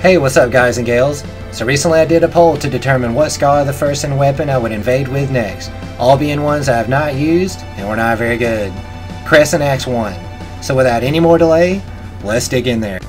Hey, what's up guys and gals? So recently I did a poll to determine what Scholar the First in weapon I would invade with next, all being ones I have not used and were not very good. Crescent Axe won. So without any more delay, let's dig in there.